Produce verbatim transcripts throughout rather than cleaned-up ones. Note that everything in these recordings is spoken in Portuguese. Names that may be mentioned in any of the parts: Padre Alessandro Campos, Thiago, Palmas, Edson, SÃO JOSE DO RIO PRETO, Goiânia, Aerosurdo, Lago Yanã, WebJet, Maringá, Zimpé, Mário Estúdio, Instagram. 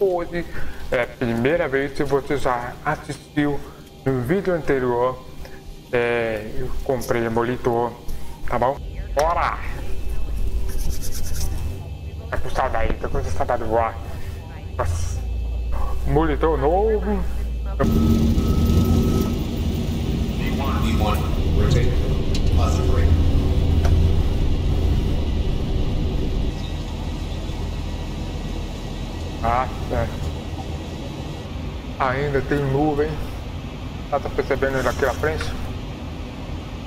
hoje é a primeira vez. Se você já assistiu no vídeo anterior, é, eu comprei o monitor, tá bom? Bora! Tá com saudade, tá com saudade de voar. Nossa. Monitor novo. Ah, é. Ainda tem nuvem. Tá, tá percebendo daqui na frente?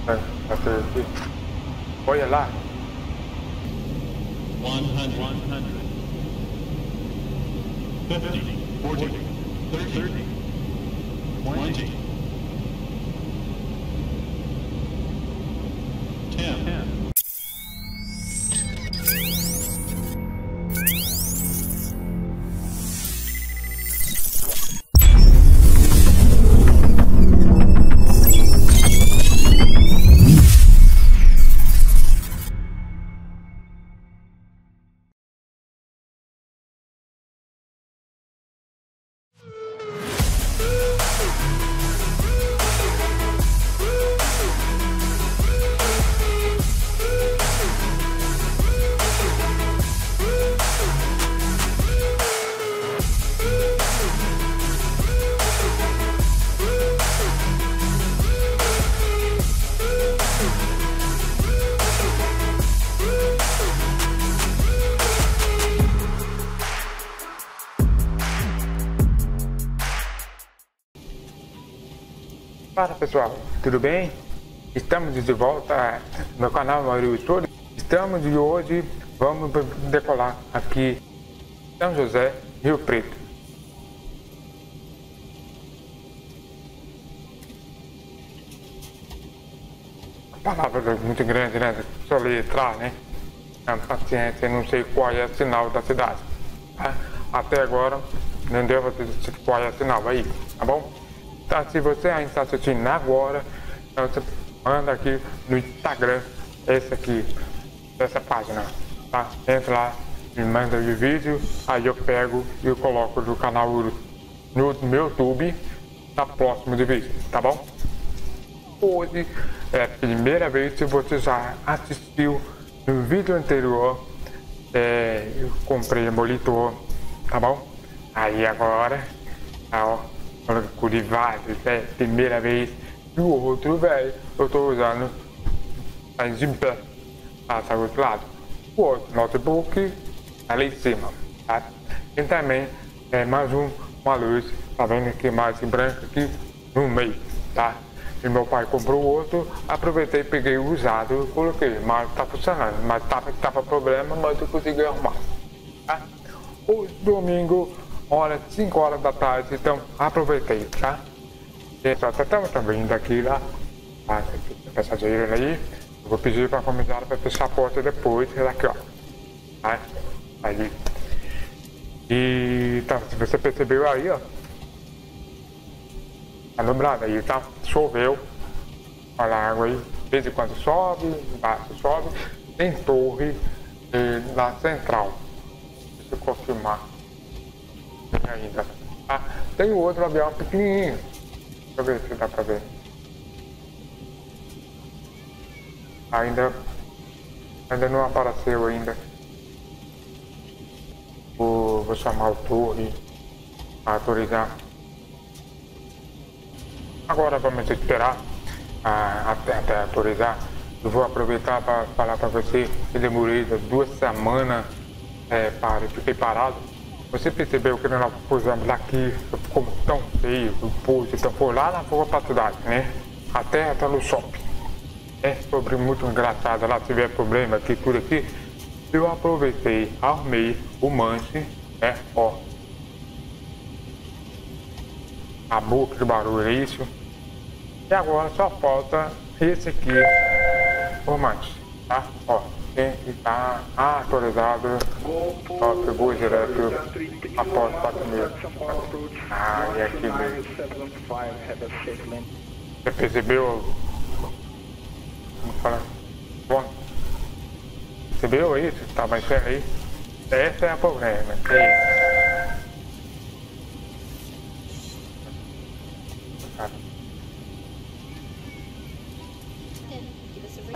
É, tá aqui. Olha lá. cem, quarenta, trinta, vinte, dez. Fala pessoal, tudo bem? Estamos de volta no canal Mário Estúdio. Estamos de hoje, vamos decolar aqui São José, Rio Preto. A palavra é muito grande, né? Só letrar, né? A paciência, não sei qual é o sinal da cidade. Tá? Até agora, não deu pra dizer qual é o sinal aí, tá bom? Tá, se você ainda está assistindo agora, então você manda aqui no Instagram, esse aqui, essa página, tá? Entra lá, me manda o vídeo, aí eu pego e eu coloco no canal no meu YouTube, tá próximo do vídeo, tá bom? Hoje é a primeira vez que você já assistiu no vídeo anterior, é, eu comprei o monitor, tá bom? Aí agora, tá, ó. Curivado, né? Primeira vez. E o outro, velho, eu tô usando a Zimpé. Ah, tá do outro lado. O outro notebook, ali em cima, tá? E também, é, mais um, uma luz, tá vendo aqui, mais branca aqui, no meio, tá? E meu pai comprou outro, aproveitei, peguei o usado e coloquei. Mas tá funcionando, mas tava, tava problema, mas eu consegui arrumar, tá? O domingo, Olha, cinco horas da tarde, então aproveitei, tá? Pessoal, estamos também indo aqui lá, tá? Passageiro aí, eu vou pedir para a comissária para fechar a porta depois, daqui ó, tá? Aí. E tá, se você percebeu aí, ó, tá nublado aí, tá? Choveu, olha a água aí, de vez em quando sobe, embaixo sobe, tem torre e, na central, deixa eu confirmar. Ainda. Ah, tem outro avião pequenininho. Deixa eu ver se dá pra ver. Ainda, ainda não apareceu ainda. Vou, vou chamar o torre para autorizar. Agora vamos esperar ah, até, até autorizar. Eu vou aproveitar para falar para você que demorei duas semanas é, para eu fiquei parado. Você percebeu que nós pusemos aqui, ficou tão feio, o pôs, então foi lá na rua pra cidade, né? Até até no shopping. É sobre muito engraçado, lá tiver problema aqui, por aqui. Eu aproveitei, armei o manche, né? Ó. A boca de barulho, é isso? E agora só falta esse aqui, o manche, tá? Ó. Tem que estar autorizado, só pegou direto após quatro meses. Ah, e aqui mesmo. Você percebeu? Como fala? Bom, percebeu isso? Tá, mas peraí. Esse é o problema. É.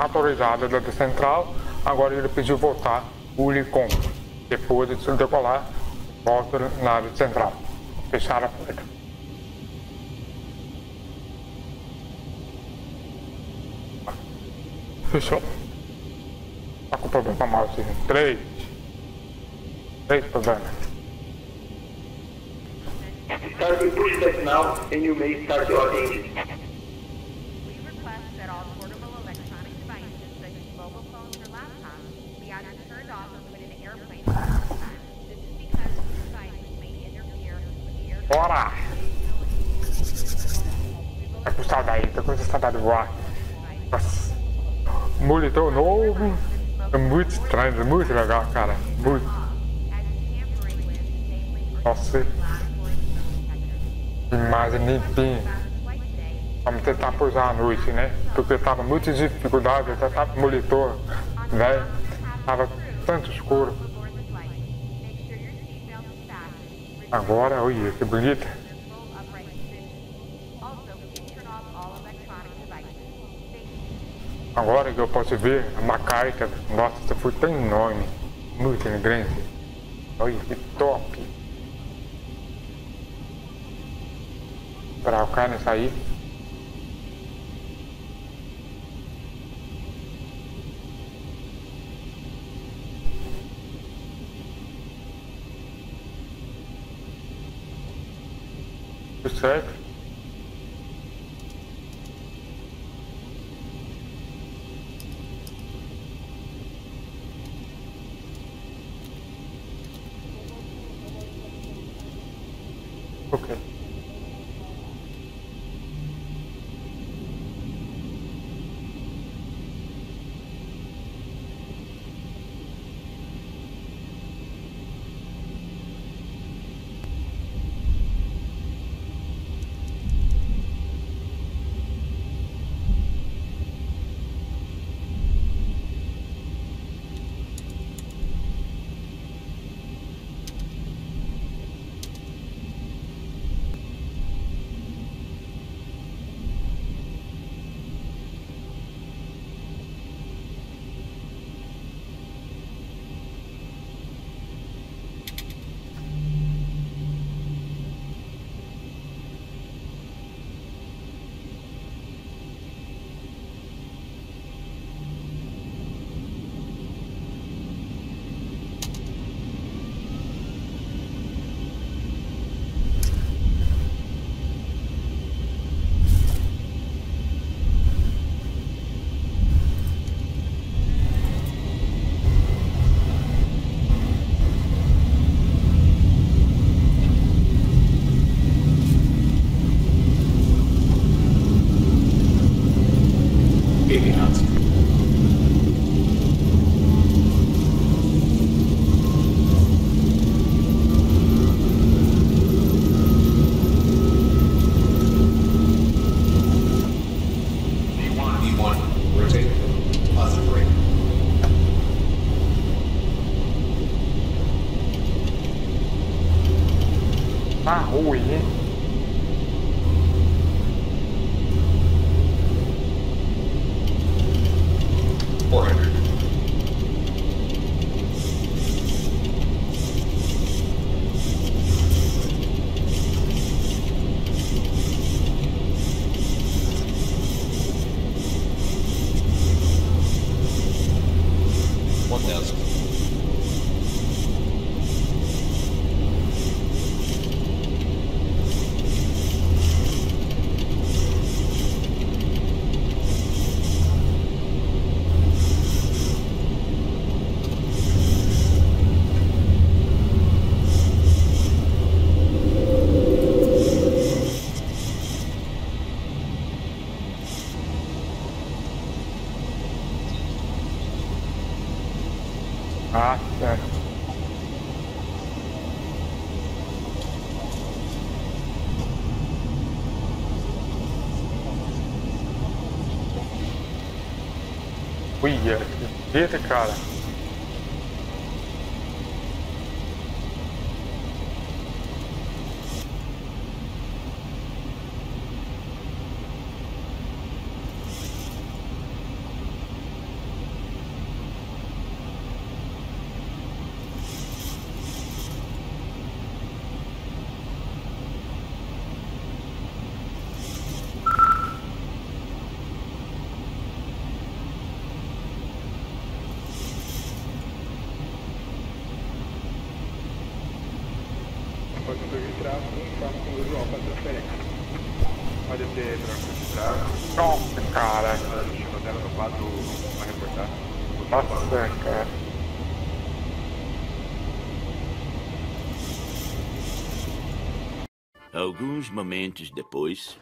autorizada da central, agora ele pediu voltar o Lincoln. Depois de se decolar, volta na nave central. Fechar a porta. Fechou. Tá com problema mal assim. Três. Três problemas. Start input signal and you may start your engine. We request that all portable electronic devices such as mobile phones or laptops be either turned off or put in an airplane mode at this time. This is because these devices may interfere with the airplane. Bora! Tá com saudade, tá com saudade de voar. Nossa. Monitor novo. É muito estranho, é muito legal, cara. Muito. Nossa. Imagem limpinha. Vamos tentar pousar à noite, né? Porque tava muita dificuldade, eu tava monitor, né? Tava tanto escuro. Agora, olha que bonita. Agora que eu posso ver a macaita, nossa, isso foi tão enorme, muito grande. Olha que top. Para o cara sair. Tudo certo? Ok. Ah, certo. Uia, que eita, cara. após o controle de tráfego, informa com o visual para transferência. Pode ter transporte de tráfego. Nossa, cara, chegou até no quadro para reportar. Nossa, cara. Alguns momentos depois.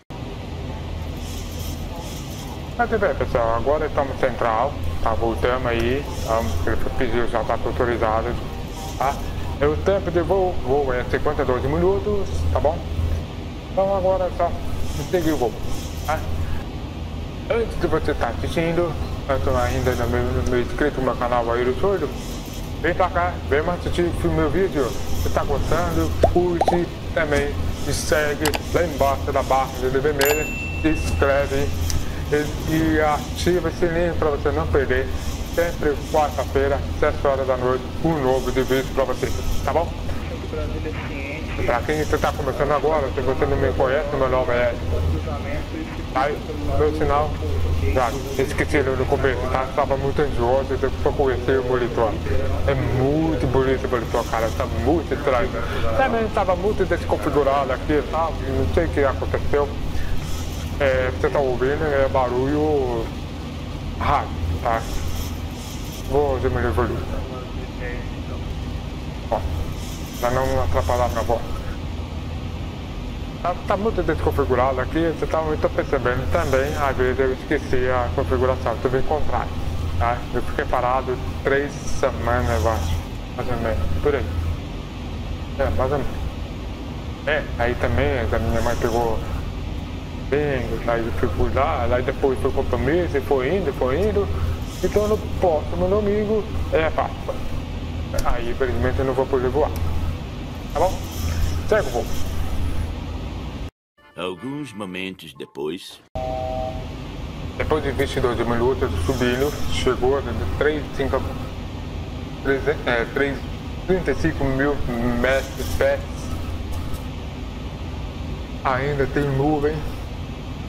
Mas bem, pessoal, agora estamos central, tá? Voltamos aí, o pedido já está autorizado, tá? O tempo de voo, voo é cinquenta e dois minutos, tá bom? Então agora é só seguir o voo, tá? Antes de você estar assistindo, tanto ainda não me inscrito no meu canal Aerosurdo, vem pra cá, vem mais assistir o meu vídeo. Se está gostando, curte também, me segue lá embaixo da barra de vermelho, se inscreve e ativa esse sininho para você não perder, sempre quarta-feira, sete horas da noite, um novo de vídeo para você, tá bom? Para quem você está começando agora, se você não me conhece, meu nome é Edson. Aí, meu sinal, já esqueci no começo, tá? Estava muito ansioso, eu só conheci o monitor. É muito bonito o monitor, cara, está muito estranho. Também estava muito desconfigurado aqui, tá? Não sei o que aconteceu. É, você tá ouvindo, é barulho rádio, tá? Vou diminuir o volume. Ó, pra não atrapalhar minha voz. Tá, tá muito desconfigurado aqui, você tá muito percebendo também, às vezes eu esqueci a configuração, tive que encontrar, tá? Eu fiquei parado três semanas, eu acho, mais ou menos, por aí. É, mais ou menos. É, aí também, a minha mãe pegou... Bem, aí fui por lá, aí depois foi compromisso, e foi indo, foi indo. Então no próximo domingo é Páscoa. Aí infelizmente eu não vou poder voar. Tá bom? Segue o voo. Alguns momentos depois. Depois de vinte e dois minutos subindo, chegou a trinta e cinco mil metros pés. Ainda tem nuvem.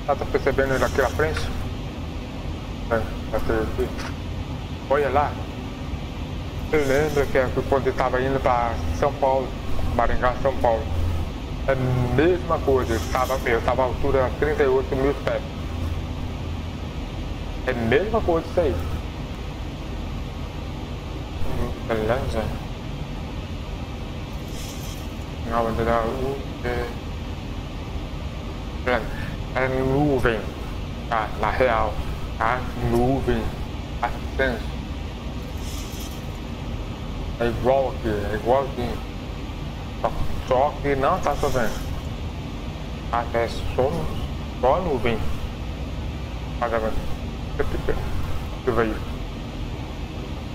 Tá, tá percebendo daqui na frente? É, olha lá. Eu lembro que quando eu estava indo para São Paulo, Maringá, São Paulo, é a mesma coisa. Eu estava à altura de trinta e oito mil pés. É a mesma coisa isso aí. Beleza. Não, não, não. É nuvem, tá? Na real, tá? Nuvem, ascenso. É igual aqui, é igualzinho. Só, só que não tá chovendo. Até só, só nuvem. Olha, mano. Deixa eu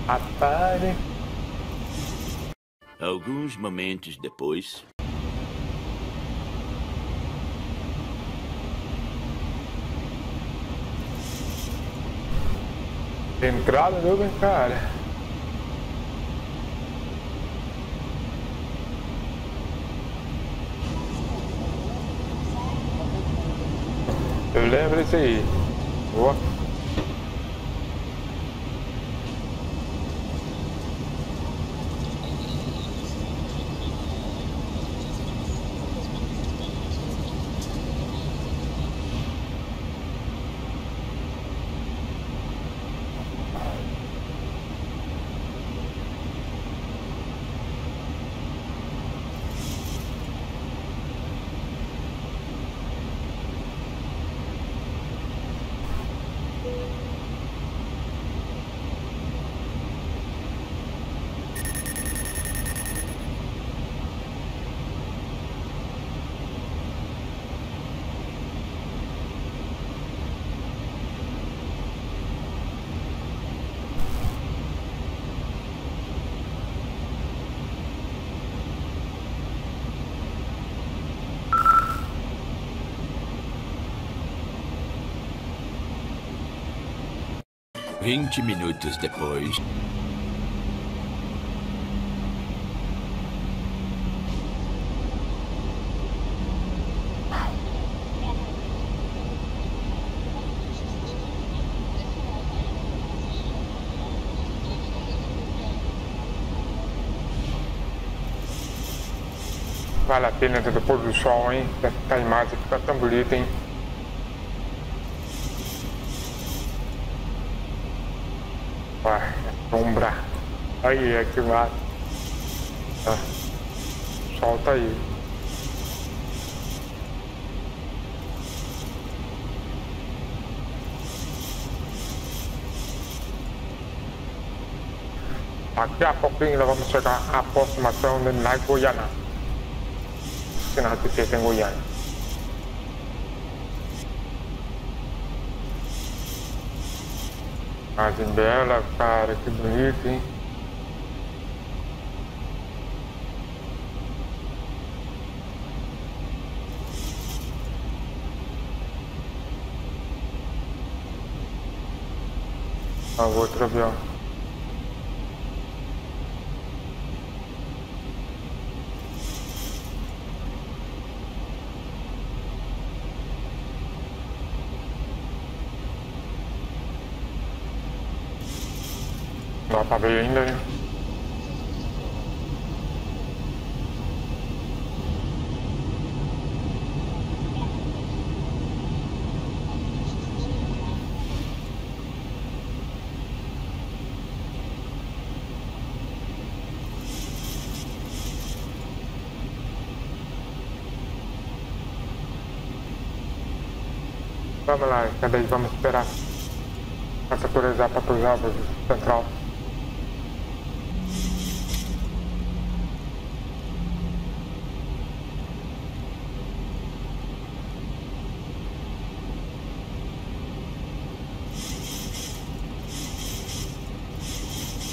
Atare. Alguns momentos depois. Entrada deu bem, cara. Eu lembro disso aí. Boa. vinte minutos depois. Vale a pena do pôr do sol, hein? Essa imagem aqui tá tão bonita, hein? Olha a sombra. Aí, aqui lá. Tá. O sol tá aí. Daqui a pouquinho nós vamos chegar à aproximação de Lago Yanã. Que nós temos em Goiânia. Imagem bela, cara, que bonito, hein? Olha o outro avião. Dá pra ver ainda, hein? Vamos lá, cada vez vamos esperar pra saturizar para cruzar o central.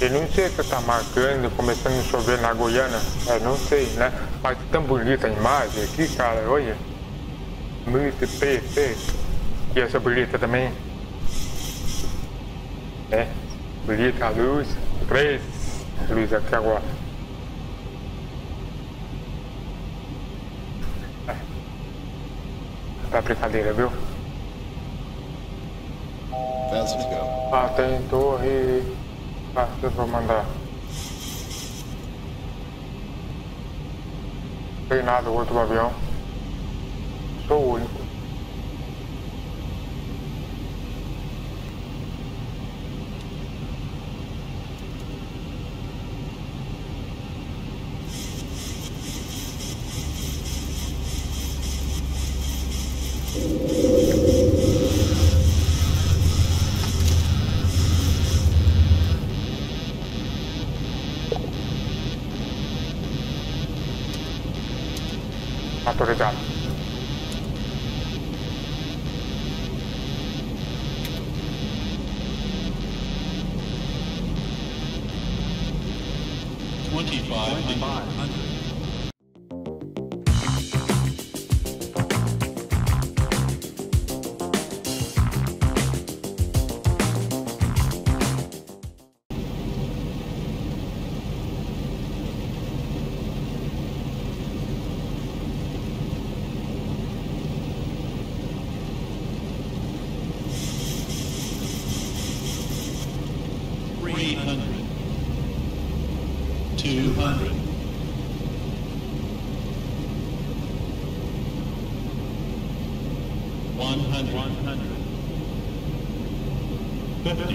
Eu não sei se está marcando, começando a chover na Goiânia, eu não sei, né? Mas tão bonita a imagem aqui, cara, olha. Muito perfeito. E essa bonita também. É, bonita a luz. Três luz aqui agora. É. Tá brincadeira, viu? Ah, tem torre. Ah, eu vou mandar. Não tem nada, o outro avião. Sou o único. Autorizado. vinte e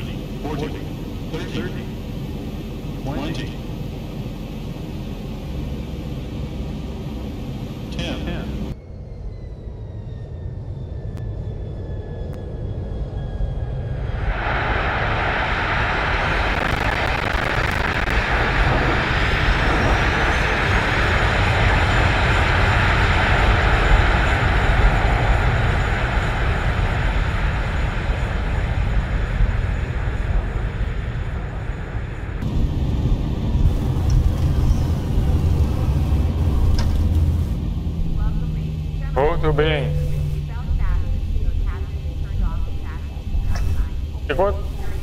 cinco, vinte e cinco. Muito bem.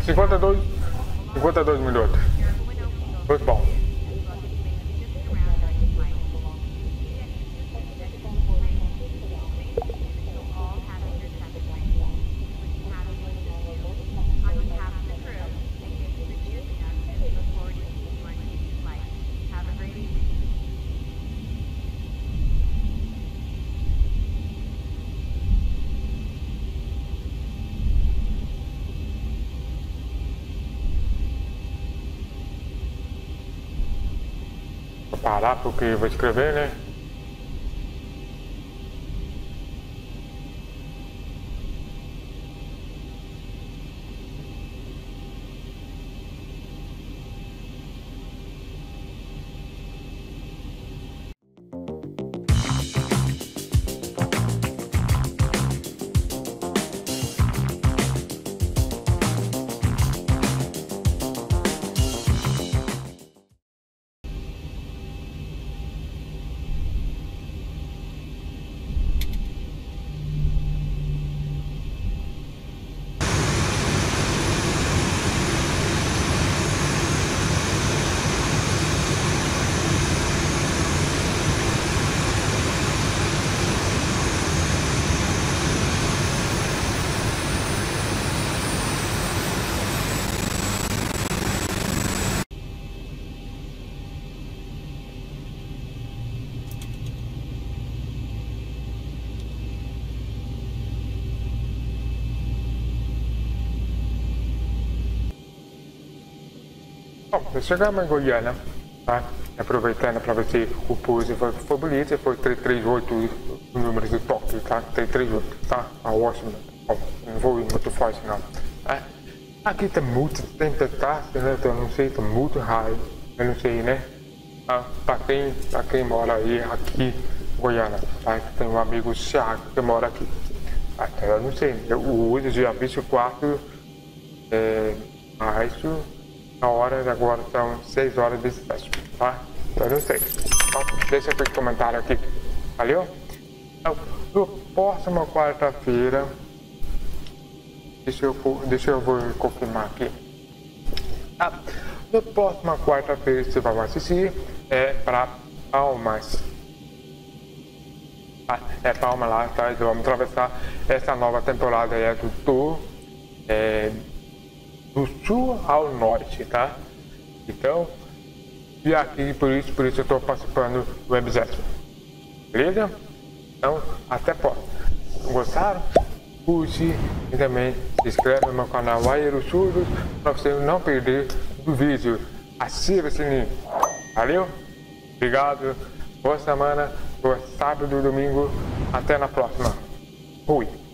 cinquenta e dois minutos. Muito bom. parar porque vou escrever, né? Bom, chegamos em Goiânia, tá? Aproveitando para ver se o pulso foi, foi bonito, foi três três oito o número do toque, tá? três três oito, tá? Ah, ótimo, bom, não vou ir muito forte não, tá? Aqui tem muito, tem taxa, né? Eu não sei, tem muito raio, eu não sei, né? Ah, para quem, pra quem mora aí, aqui em Goiânia, tá? Tem um amigo Thiago que mora aqui, tá? Eu não sei, eu uso dia vinte e quatro, é, março. A hora agora são seis horas e dezessete, tá? Então não sei. Então, deixa aqui o comentário aqui. Valeu? Então, no próximo quarta-feira. Deixa eu, deixa eu vou confirmar aqui. Ah, no próximo quarta-feira você vai assistir. É pra Palmas. Ah, é Palmas lá, tá? Então, vamos atravessar essa nova temporada aí do tour. É... do sul ao norte, tá? Então, e aqui por isso, por isso eu tô participando do WebJet. Beleza? Então, até pronto. Gostaram? Curte e também se inscreve no meu canal Aerosurdo para você não perder do vídeo. Ativa o sininho. Valeu? Obrigado. Boa semana, boa sábado e domingo. Até na próxima. Fui.